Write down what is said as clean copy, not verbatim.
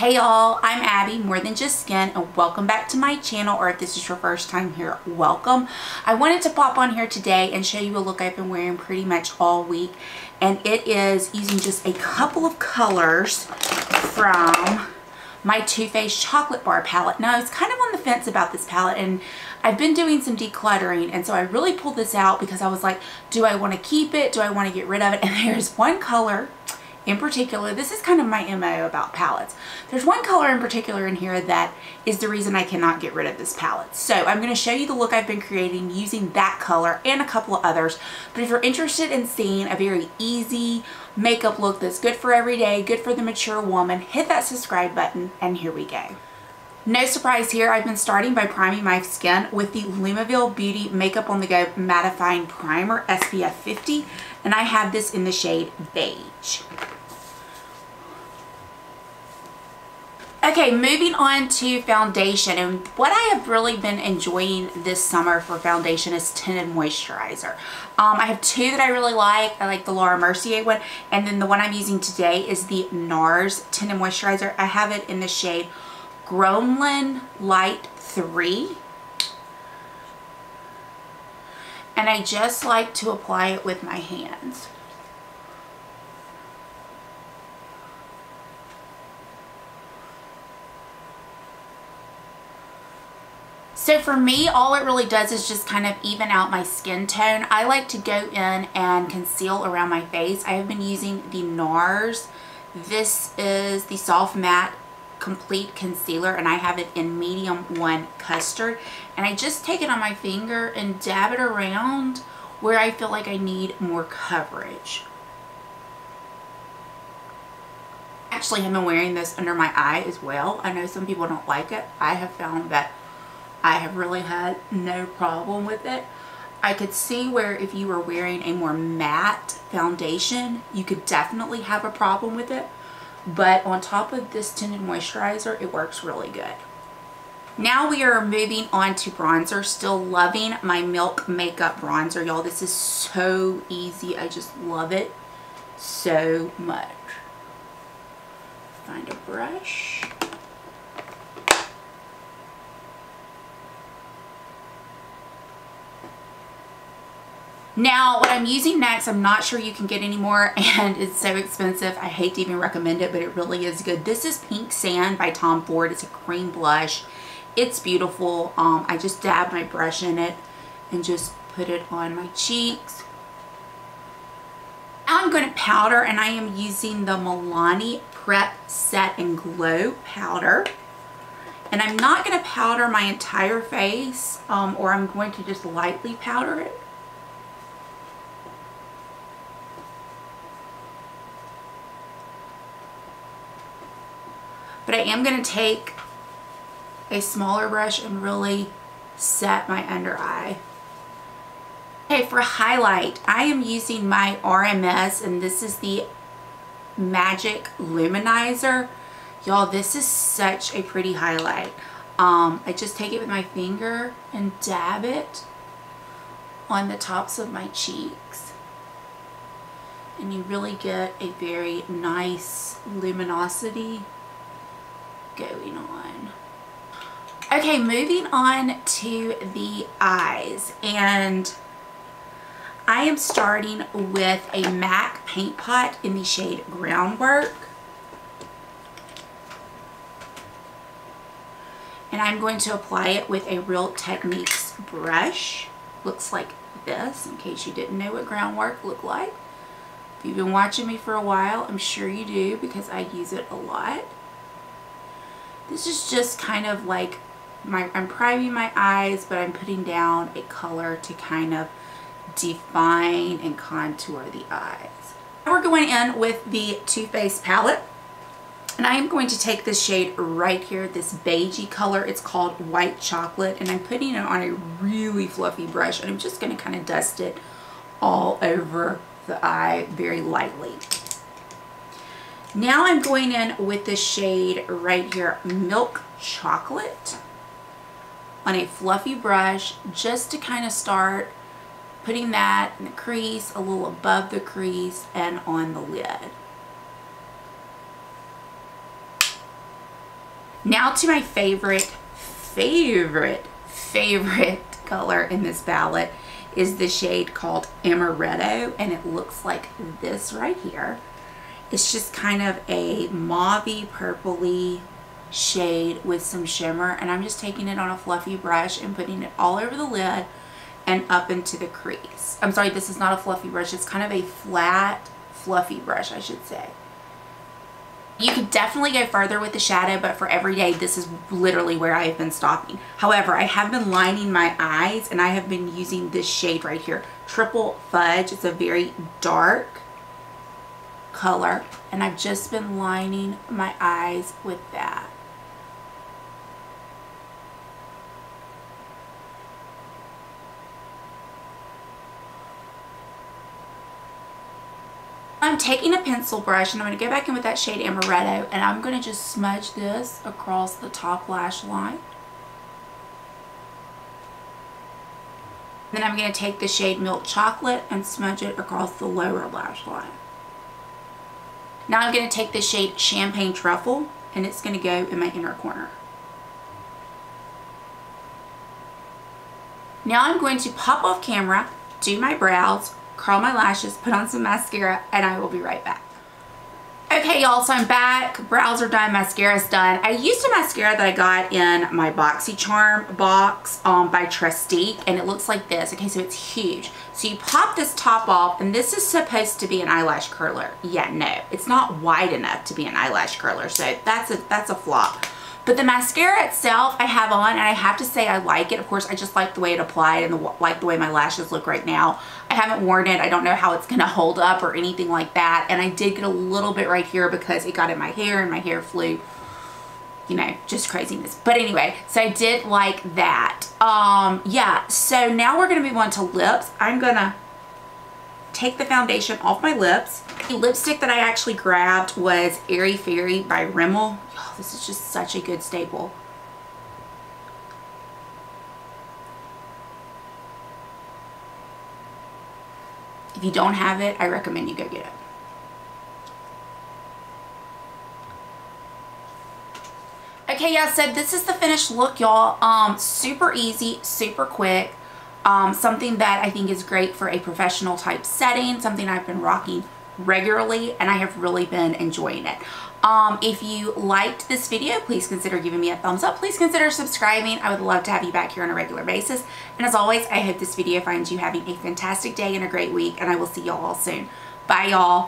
Hey y'all, I'm Abby, More Than Just Skin, and welcome back to my channel, or if this is your first time here, welcome. I wanted to pop on here today and show you a look I've been wearing pretty much all week, and it is using just a couple of colors from my Too Faced Chocolate Bar palette. Now, I was kind of on the fence about this palette, and I've been doing some decluttering, and so I really pulled this out because I was like, do I want to keep it? Do I want to get rid of it? And there's one color in particular, this is kind of my MO about palettes. There's one color in particular in here that is the reason I cannot get rid of this palette. So I'm going to show you the look I've been creating using that color and a couple of others. But if you're interested in seeing a very easy makeup look that's good for every day, good for the mature woman, hit that subscribe button and here we go. No surprise here, I've been starting by priming my skin with the Lumaveil Beauty Makeup on the Go Mattifying Primer SPF 50, and I have this in the shade Beige. Okay, moving on to foundation, and what I have really been enjoying this summer for foundation is tinted moisturizer. I have two that I really like. I like the Laura Mercier one, and then the one I'm using today is the NARS tinted moisturizer. I have it in the shade Gremlin Light 3, and I just like to apply it with my hands. So for me, all it really does is just kind of even out my skin tone. I like to go in and conceal around my face. I have been using the NARS. This is the Soft Matte Complete Concealer, and I have it in medium 1 custard. And I just take it on my finger and dab it around where I feel like I need more coverage. Actually, I've been wearing this under my eye as well. I know some people don't like it. I have found that I have really had no problem with it. I could see where if you were wearing a more matte foundation, you could definitely have a problem with it. But on top of this tinted moisturizer, it works really good. Now we are moving on to bronzer. Still loving my Milk Makeup bronzer, y'all. This is so easy. I just love it so much. Find a brush. Now, what I'm using next, I'm not sure you can get any more, and it's so expensive. I hate to even recommend it, but it really is good. This is Pink Sand by Tom Ford. It's a cream blush. It's beautiful. I just dab my brush in it and just put it on my cheeks. Now I'm going to powder, and I am using the Milani Prep Set and Glow powder. And I'm not going to powder my entire face, or I'm going to just lightly powder it. But I am going to take a smaller brush and really set my under eye. Okay, for highlight, I am using my RMS, and this is the Magic Luminizer. Y'all, this is such a pretty highlight. I just take it with my finger and dab it on the tops of my cheeks. And you really get a very nice luminosity going on. Okay, moving on to the eyes, and I am starting with a MAC paint pot in the shade Groundwork, and I'm going to apply it with a Real Techniques brush. Looks like this, in case you didn't know what Groundwork looked like. If you've been watching me for a while, I'm sure you do, because I use it a lot. This is just kind of like, I'm priming my eyes, but I'm putting down a color to kind of define and contour the eyes. Now we're going in with the Too Faced palette, and I am going to take this shade right here, this beigey color. It's called White Chocolate, and I'm putting it on a really fluffy brush, and I'm just going to kind of dust it all over the eye very lightly. Now I'm going in with this shade right here, Milk Chocolate, on a fluffy brush, just to kind of start putting that in the crease, a little above the crease, and on the lid. Now to my favorite color in this palette is the shade called Amaretto, and it looks like this right here. It's just kind of a mauvey, purpley shade with some shimmer, and I'm just taking it on a fluffy brush and putting it all over the lid and up into the crease. I'm sorry, this is not a fluffy brush. It's kind of a flat, fluffy brush, I should say. You could definitely go further with the shadow, but for every day, this is literally where I have been stopping. However, I have been lining my eyes, and I have been using this shade right here, Triple Fudge. It's a very dark color, and I've just been lining my eyes with that. I'm taking a pencil brush and I'm going to go back in with that shade Amaretto, and I'm going to just smudge this across the top lash line. Then I'm going to take the shade Milk Chocolate and smudge it across the lower lash line. Now I'm going to take the shade Champagne Truffle, and it's going to go in my inner corner. Now I'm going to pop off camera, do my brows, curl my lashes, put on some mascara, and I will be right back. Okay, y'all, so I'm back. Brows are done, mascara's done. I used a mascara that I got in my Boxycharm box by Trustique, and it looks like this. Okay, so it's huge. So you pop this top off, and this is supposed to be an eyelash curler. Yeah, no, it's not wide enough to be an eyelash curler, so that's a flop. But the mascara itself I have on, and I have to say I like it. Of course, I just like the way it applied and like the way my lashes look right now. I haven't worn it. I don't know how it's going to hold up or anything like that. And I did get a little bit right here because it got in my hair and my hair flew, you know, just craziness. But anyway, so I did like that. Yeah, so now we're going to move on to lips. I'm going to take the foundation off my lips. The lipstick that I actually grabbed was Airy Fairy by Rimmel. Oh, this is just such a good staple. If you don't have it, I recommend you go get it. Okay, yeah, so this is the finished look, y'all. Super easy, super quick. Something that I think is great for a professional type setting, something I've been rocking regularly, and I have really been enjoying it. If you liked this video, please consider giving me a thumbs up. Please consider subscribing. I would love to have you back here on a regular basis. And as always, I hope this video finds you having a fantastic day and a great week, and I will see y'all all soon. Bye, y'all.